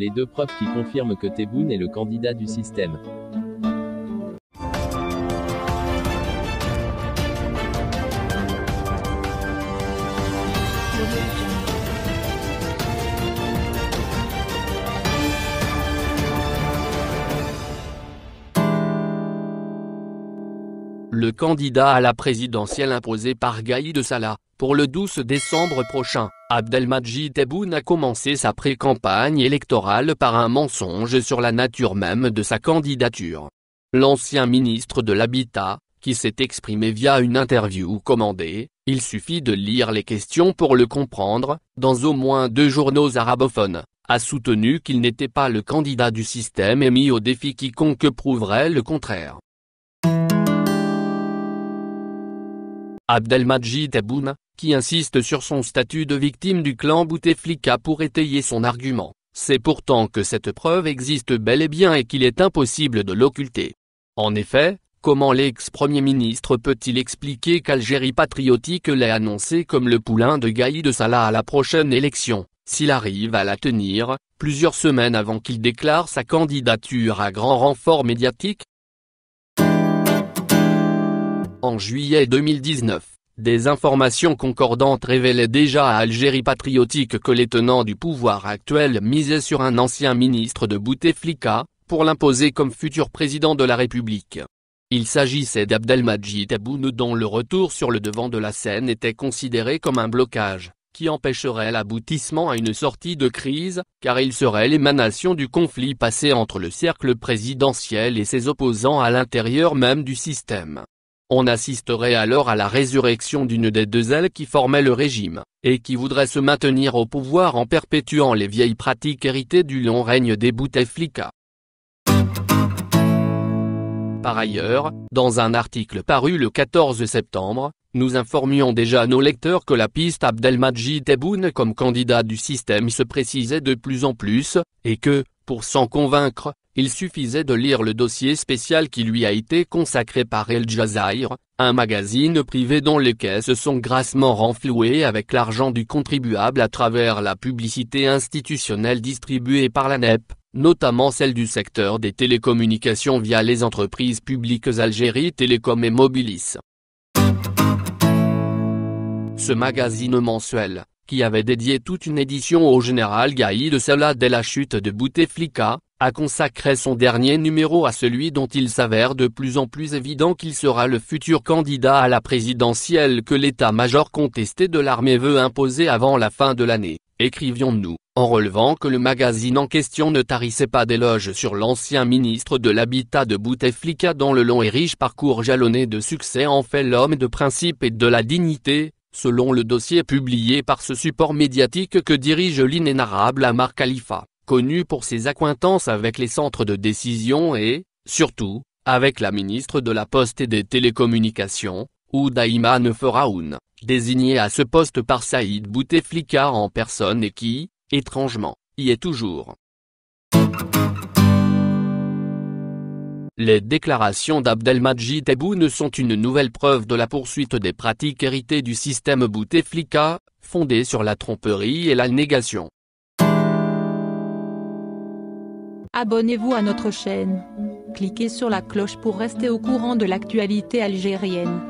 Les deux preuves qui confirment que Tebboune est le candidat du système. Le candidat à la présidentielle imposé par Gaïd Salah, pour le 12 décembre prochain, Abdelmadjid Tebboune a commencé sa pré-campagne électorale par un mensonge sur la nature même de sa candidature. L'ancien ministre de l'Habitat, qui s'est exprimé via une interview commandée, il suffit de lire les questions pour le comprendre, dans au moins deux journaux arabophones, a soutenu qu'il n'était pas le candidat du système et mis au défi quiconque prouverait le contraire. Abdelmadjid Tebboune, qui insiste sur son statut de victime du clan Bouteflika pour étayer son argument, sait pourtant que cette preuve existe bel et bien et qu'il est impossible de l'occulter. En effet, comment l'ex-premier ministre peut-il expliquer qu'Algérie patriotique l'ait annoncé comme le poulain de Gaïd Salah à la prochaine élection, s'il arrive à la tenir, plusieurs semaines avant qu'il déclare sa candidature à grand renfort médiatique? En juillet 2019, des informations concordantes révélaient déjà à Algérie patriotique que les tenants du pouvoir actuel misaient sur un ancien ministre de Bouteflika, pour l'imposer comme futur président de la République. Il s'agissait d'Abdelmadjid Tebboune dont le retour sur le devant de la scène était considéré comme un blocage, qui empêcherait l'aboutissement à une sortie de crise, car il serait l'émanation du conflit passé entre le cercle présidentiel et ses opposants à l'intérieur même du système. On assisterait alors à la résurrection d'une des deux ailes qui formaient le régime, et qui voudrait se maintenir au pouvoir en perpétuant les vieilles pratiques héritées du long règne des Bouteflika. Par ailleurs, dans un article paru le 14 septembre, nous informions déjà nos lecteurs que la piste Abdelmadjid Tebboune comme candidat du système se précisait de plus en plus, et que, pour s'en convaincre, il suffisait de lire le dossier spécial qui lui a été consacré par El Jazayr, un magazine privé dont les caisses sont grassement renflouées avec l'argent du contribuable à travers la publicité institutionnelle distribuée par la NEP, notamment celle du secteur des télécommunications via les entreprises publiques Algérie Télécom et Mobilis. Ce magazine mensuel, qui avait dédié toute une édition au général Gaïd Salah dès la chute de Bouteflika, a consacré son dernier numéro à celui dont il s'avère de plus en plus évident qu'il sera le futur candidat à la présidentielle que l'état-major contesté de l'armée veut imposer avant la fin de l'année, écrivions-nous, en relevant que le magazine en question ne tarissait pas d'éloges sur l'ancien ministre de l'Habitat de Bouteflika dont le long et riche parcours jalonné de succès en fait l'homme de principe et de la dignité, selon le dossier publié par ce support médiatique que dirige l'inénarrable Amar Khalifa, connu pour ses accointances avec les centres de décision et, surtout, avec la ministre de la Poste et des Télécommunications, Oudaïman Neferaoun, désignée à ce poste par Saïd Bouteflika en personne et qui, étrangement, y est toujours. Les déclarations d'Abdelmadjid Tebboune sont une nouvelle preuve de la poursuite des pratiques héritées du système Bouteflika, fondées sur la tromperie et la négation. Abonnez-vous à notre chaîne. Cliquez sur la cloche pour rester au courant de l'actualité algérienne.